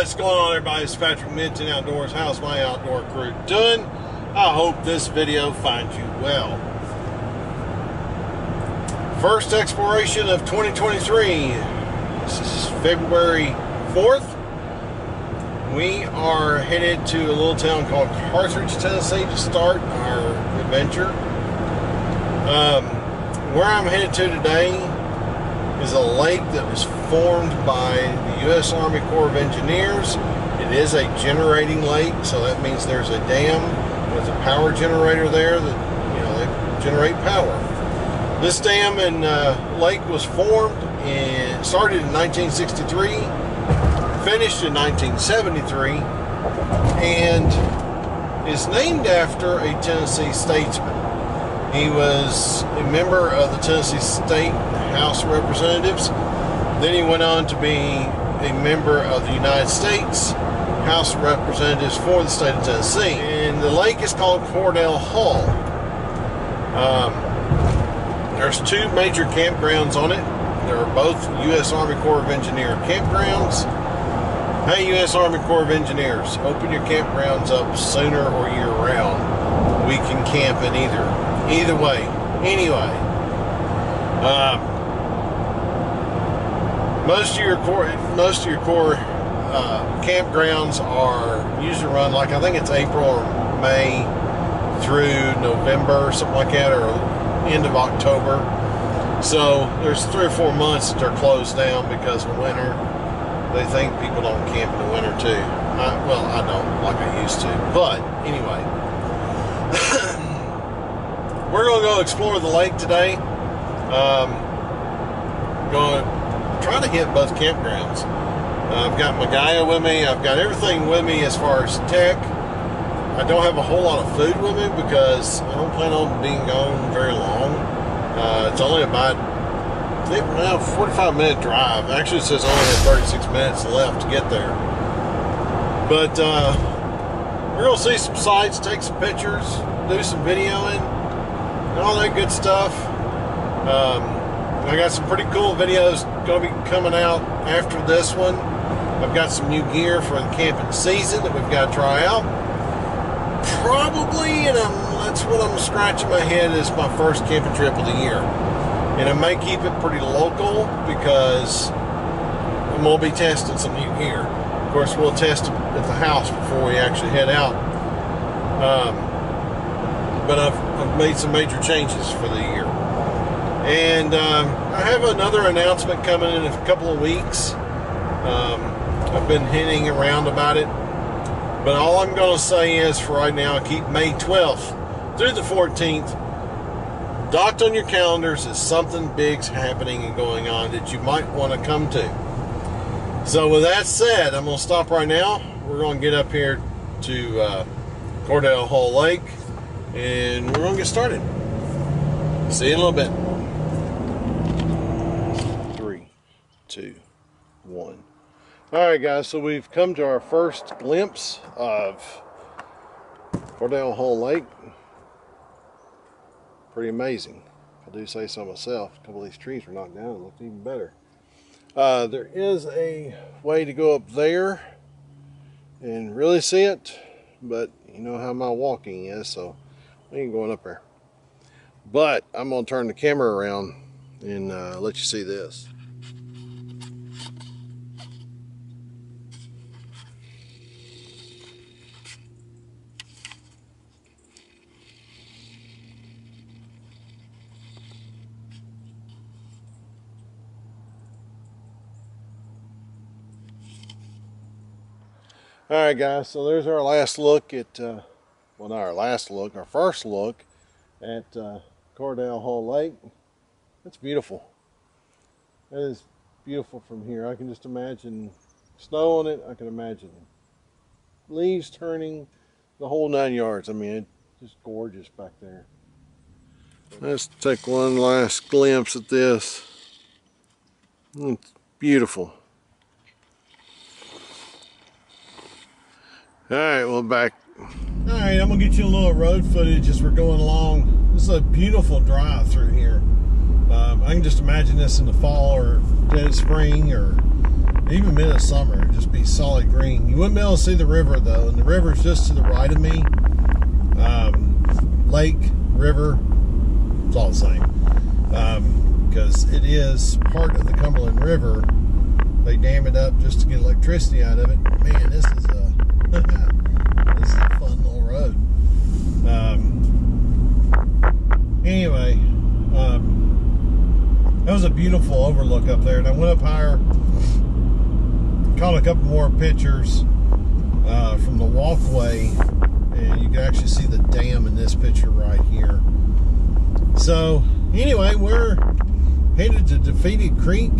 What's going on, everybody? It's Patrick Minton Outdoors. How's my outdoor crew doing? I hope this video finds you well. First exploration of 2023. This is February 4th. We are headed to a little town called Carthage, Tennessee to start our adventure. Where I'm headed to today is a lake that was formed by the U.S. Army Corps of Engineers. It is a generating lake, so that means there's a dam with a power generator there that, you know, they generate power. This dam and lake was formed and started in 1963, finished in 1973, and is named after a Tennessee statesman. He was a member of the Tennessee State House of Representatives. Then he went on to be a member of the United States House of Representatives for the state of Tennessee. And the lake is called Cordell Hull. There's two major campgrounds on it. They're both U.S. Army Corps of Engineer campgrounds. Hey, U.S. Army Corps of Engineers, open your campgrounds up sooner or year-round. We can camp in either. Either way, anyway, most of your core campgrounds are usually run like, I think it's April or May through November or something like that, or end of October. So there's 3 or 4 months that they're closed down because of winter. They think people don't camp in the winter too. I don't, like I used to, but anyway. We're going to go explore the lake today. Going to try to hit both campgrounds. I've got my Gaia with me. I've got everything with me as far as tech. I don't have a whole lot of food with me because I don't plan on being gone very long. It's only about, I think, now 45-minute drive. Actually, it says I only have 36 minutes left to get there. But we're going to see some sights, take some pictures, do some videoing, and all that good stuff. I got some pretty cool videos going to be coming out after this one. I've got some new gear for the camping season that we've got to try out. Probably, and that's what I'm scratching my head, is my first camping trip of the year. And I may keep it pretty local because I'm going to be testing some new gear. Of course, we'll test it at the house before we actually head out. But I've made some major changes for the year. And I have another announcement coming in a couple of weeks. I've been hinting around about it. But all I'm going to say is, for right now, keep May 12th through the 14th docked on your calendars as something big's happening and going on that you might want to come to. So with that said, I'm going to stop right now. We're going to get up here to Cordell Hull Lake, and we're going to get started. See you in a little bit. 3, 2, 1. All right, guys, so we've come to our first glimpse of Cordell Hull Lake. Pretty amazing, if I do say so myself. A couple of these trees were knocked down and looked even better. There is a way to go up there and really see it, but you know how my walking is, so we ain't going up there. But I'm going to turn the camera around and let you see this. All right, guys, so there's our last look at, well, not our last look, our first look at Cordell Hull Lake. It's beautiful. It is beautiful from here. I can just imagine snow on it. I can imagine leaves turning, the whole 9 yards. I mean, it's just gorgeous back there. Let's take one last glimpse at this. It's beautiful. All right, we're back. All right, I'm gonna get you a little road footage as we're going along. This is a beautiful drive through here. I can just imagine this in the fall or dead spring or even mid-summer, it'd just be solid green. You wouldn't be able to see the river, though, and the river's just to the right of me. Lake, river, it's all the same. Because it is part of the Cumberland River. They dam it up just to get electricity out of it. Man, this is a this is a fun little road. Anyway, that was a beautiful overlook up there, and I went up higher, caught a couple more pictures from the walkway, and you can actually see the dam in this picture right here. So anyway, we're headed to Defeated Creek.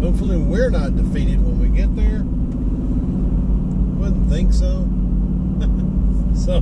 Hopefully we're not defeated when we get there. Wouldn't think so. So,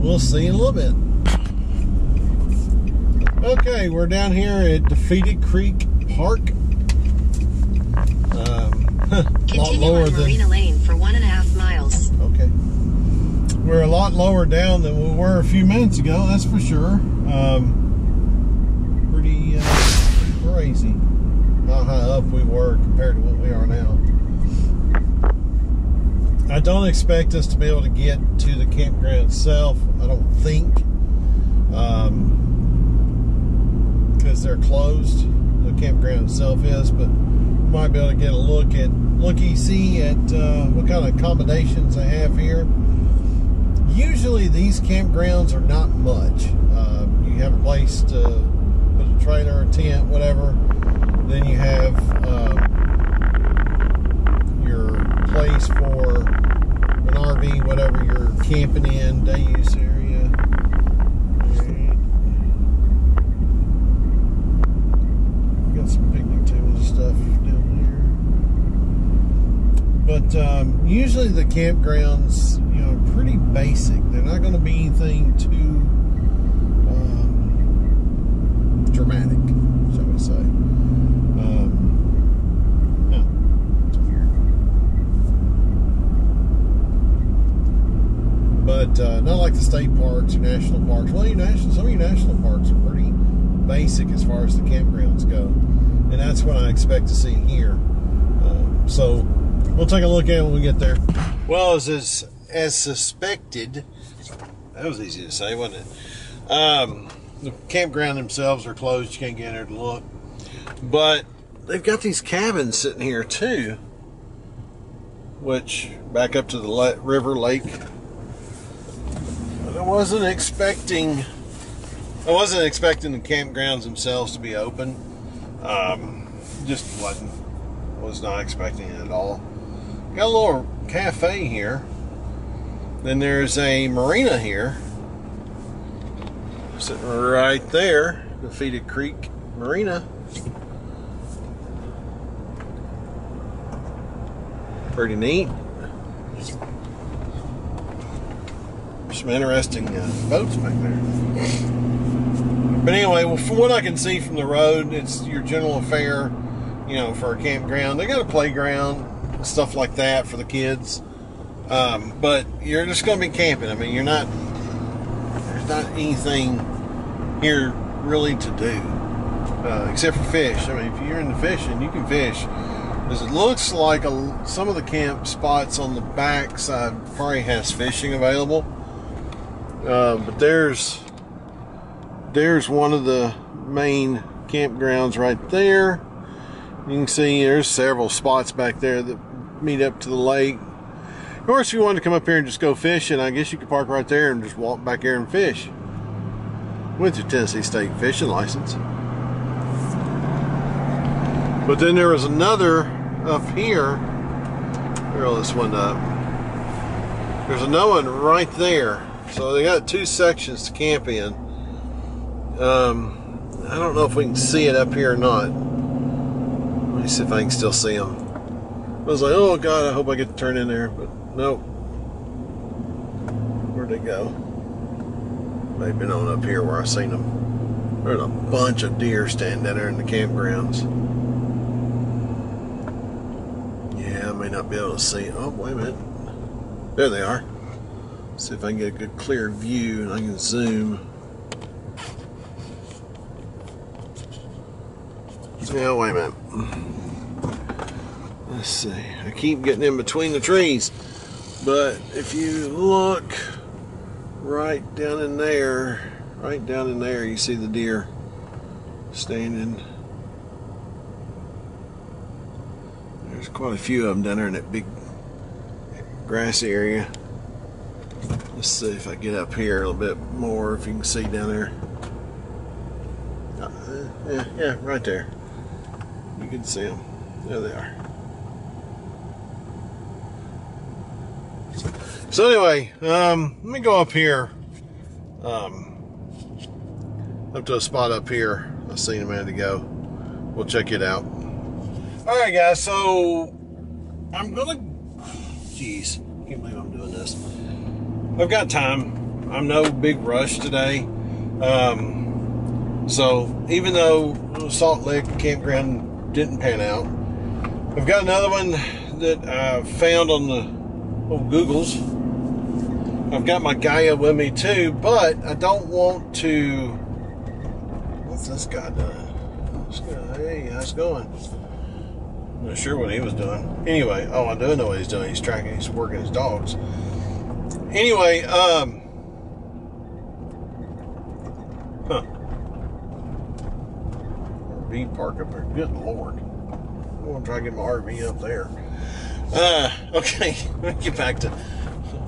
we'll see in a little bit. Okay, we're down here at Defeated Creek Park. A lot lower than Marina Lane for 1.5 miles. Okay. We're a lot lower down than we were a few minutes ago, that's for sure. Pretty crazy how high up we were compared to what we are now. I don't expect us to be able to get to the campground itself, I don't think, because they're closed, the campground itself is, but we might be able to get a look at, looky-see at what kind of accommodations they have here. Usually these campgrounds are not much. You have a place to put a trailer, a tent, whatever. Then you have your place for an RV, whatever you're camping in, day use area. We got some picnic tables and stuff down there. But usually the campgrounds, you know, are pretty basic. They're not going to be anything too dramatic, shall we say. But not like the state parks or national parks. Well, some of your national parks are pretty basic as far as the campgrounds go. And that's what I expect to see here. So we'll take a look at it when we get there. Well, as suspected, that was easy to say, wasn't it? The campground themselves are closed. You can't get in there to look. But they've got these cabins sitting here too, which back up to the river, lake. I wasn't expecting the campgrounds themselves to be open. Just was not expecting it at all. Got a little cafe here. Then there's a marina here, sitting right there, Defeated Creek Marina. Pretty neat. Some interesting boats back there. But anyway, well, from what I can see from the road, it's your general affair, you know, for a campground. They got a playground, stuff like that for the kids. But you're just going to be camping. I mean, there's not anything here really to do except for fish. I mean, if you're into fishing, you can fish. It looks like some of the camp spots on the back side probably has fishing available. But there's one of the main campgrounds right there. You can see there's several spots back there that meet up to the lake. Of course, if you wanted to come up here and just go fishing, I guess you could park right there and just walk back here and fish with your Tennessee State fishing license. But then there was another up here. Roll this one up. There's another one right there. So they got two sections to camp in. I don't know if we can see it up here or not. Let me see if I can still see them. I was like, oh God, I hope I get to turn in there, but nope. Where'd they go? They've been on up here where I seen them. There's a bunch of deer standing down there in the campgrounds. Yeah, I may not be able to see. Oh, wait a minute. There they are. See if I can get a good clear view and I can zoom. Yeah, wait a minute. Let's see. I keep getting in between the trees. But if you look right down in there, you see the deer standing. There's quite a few of them down there in that big grass area. Let's see if I get up here a little bit more, if you can see down there. Yeah, right there. You can see them. There they are. So anyway, let me go up here, up to a spot up here I seen a minute ago. We'll check it out. All right, guys. So I'm gonna. Jeez, I can't believe I'm doing this. I've got time. I'm no big rush today. So even though Salt Lake Campground didn't pan out, I've got another one that I found on the. Google's. I've got my Gaia with me too, but I don't want to. What's this guy doing? This guy, hey, how's it going? I'm not sure what he was doing. Anyway, oh, I do know what he's doing. He's tracking, he's working his dogs. Anyway, RV park up there. Good Lord. I'm going to try to get my RV up there. Okay, get back to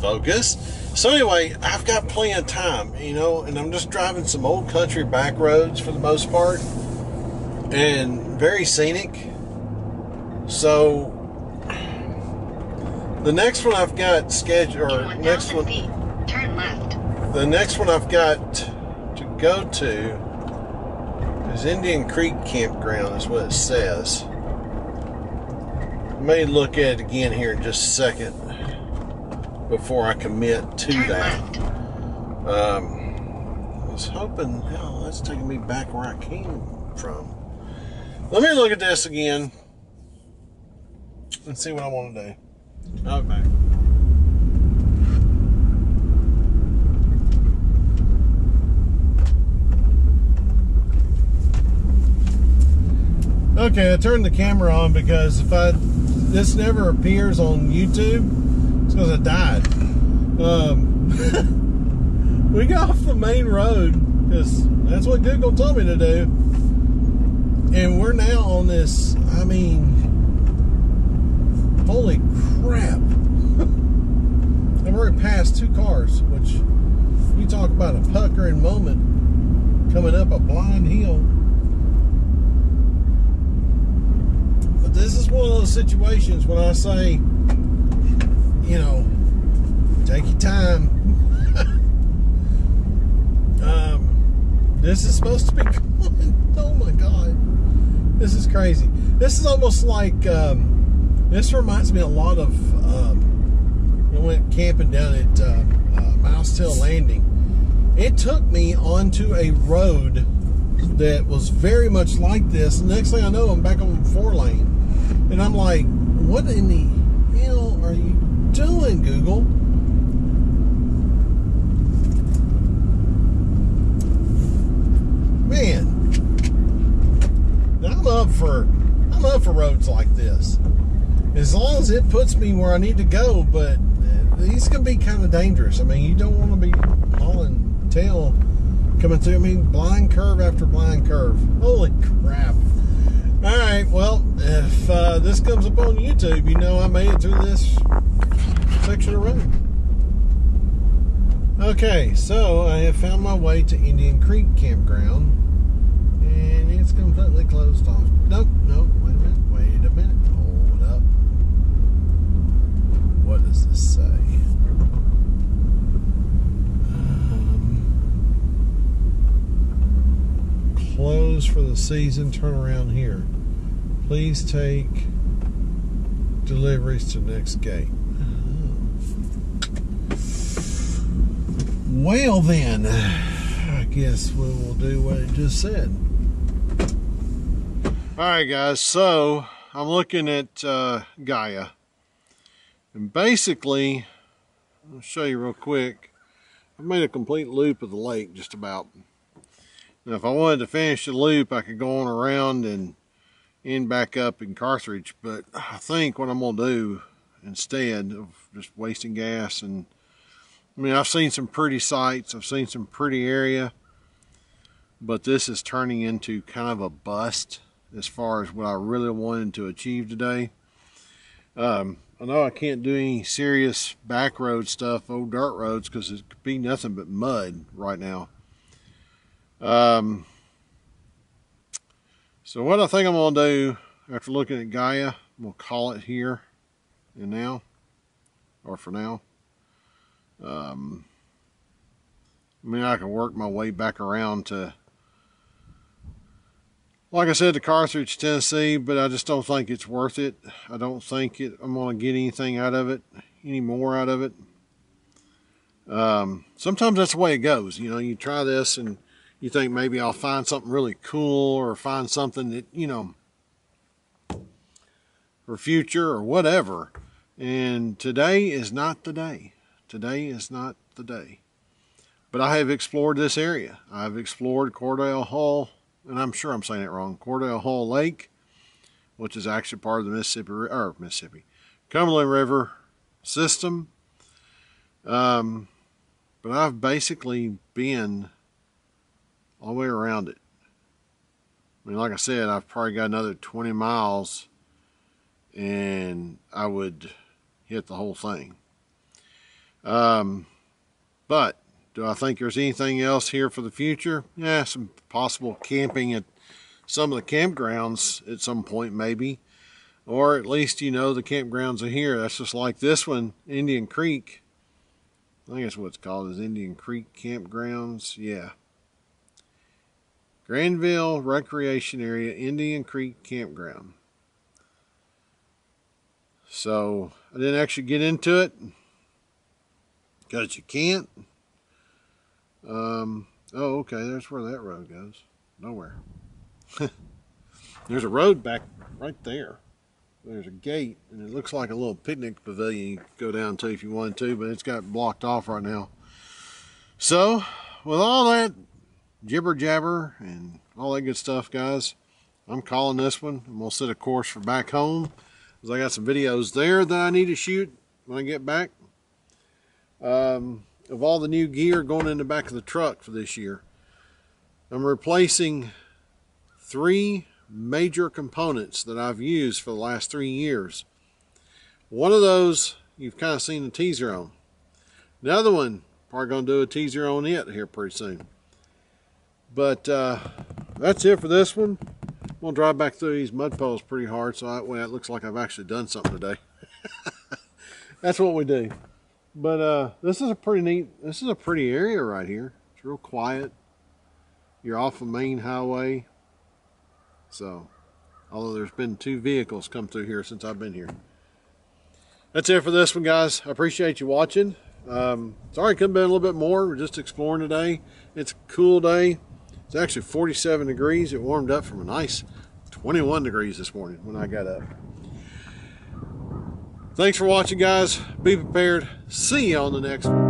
focus. So anyway, I've got plenty of time, you know, and I'm just driving some old country back roads for the most part, and very scenic. So the next one I've got scheduled, or next one, turn left. The next one I've got to go to is Indian Creek Campground, is what it says. May look at it again here in just a second before I commit to that. I was hoping, hell, that's taking me back where I came from. Let me look at this again and see what I want to do. I'll be back. Okay, I turned the camera on because if I this never appears on YouTube, it's because I died. We got off the main road because that's what Google told me to do, and we're now on this. I mean, holy crap! And we're past two cars, which you talk about a puckering moment coming up a blind hill. This is one of those situations when I say, you know, take your time. This is supposed to be going, oh my God, this is crazy. This is almost like, this reminds me a lot of, I went camping down at Mousetail Landing. It took me onto a road that was very much like this. Next thing I know, I'm back on 4 lane. And I'm like, what in the hell are you doing, Google? Man, I'm up for roads like this. As long as it puts me where I need to go, but these can be kind of dangerous. I mean, you don't want to be hauling tail coming through. I mean, blind curve after blind curve. Holy crap. All right, well, if this comes up on YouTube, you know I made it through this section of road. Okay, so I have found my way to Indian Creek Campground, and it's completely closed off. Nope, nope, wait a minute, hold up. What does this say? Close for the season, turn around here. Please take deliveries to the next gate. Well then, I guess we will do what it just said. Alright guys, so I'm looking at Gaia. And basically, I'll show you real quick. I've made a complete loop of the lake just about. Now, if I wanted to finish the loop, I could go on around and end back up in Carthage. But I think what I'm going to do instead of just wasting gas, and I mean, I've seen some pretty sights, I've seen some pretty area, but this is turning into kind of a bust as far as what I really wanted to achieve today. I know I can't do any serious back road stuff, old dirt roads, because it could be nothing but mud right now. So what I think I'm going to do after looking at Gaia, we'll call it here and now, or for now. I mean, I can work my way back around to, like I said, to Carthage, Tennessee, but I just don't think it's worth it. I don't think I'm going to get anything out of it, any more out of it. Sometimes that's the way it goes. You know, you try this and you think maybe I'll find something really cool, or find something that, you know, for future or whatever. And today is not the day. Today is not the day. But I have explored this area. I've explored Cordell Hull, and I'm sure I'm saying it wrong, Cordell Hull Lake, which is actually part of the Cumberland River system. But I've basically been all the way around it. I mean, like I said, I've probably got another 20 miles and I would hit the whole thing. But do I think there's anything else here for the future? Yeah, some possible camping at some of the campgrounds at some point maybe. Or at least, you know, the campgrounds are here. That's just like this one, Indian Creek. I think that's what it's called, is Indian Creek Campgrounds. Yeah. Granville Recreation Area, Indian Creek Campground. So, I didn't actually get into it, because you can't. Oh, okay, there's where that road goes. Nowhere. There's a road back right there. There's a gate, and it looks like a little picnic pavilion you can go down to if you wanted to, but it's got blocked off right now. So, with all that jibber jabber and all that good stuff, guys, I'm calling this one. I'm going to set a course for back home, because I got some videos there that I need to shoot when I get back. Of all the new gear going in the back of the truck for this year, I'm replacing 3 major components that I've used for the last 3 years. One of those you've kind of seen a teaser on. The other one, probably going to do a teaser on it here pretty soon. But that's it for this one. I'm going to drive back through these mud puddles pretty hard, so that way it looks like I've actually done something today. That's what we do. But this is a pretty neat, this is a pretty area right here. It's real quiet. You're off the main highway. So, although there's been 2 vehicles come through here since I've been here. That's it for this one, guys. I appreciate you watching. Sorry, could have been a little bit more. We're just exploring today. It's a cool day. It's actually 47 degrees. It warmed up from a nice 21 degrees this morning when I got up. Thanks for watching, guys. Be prepared. See you on the next one.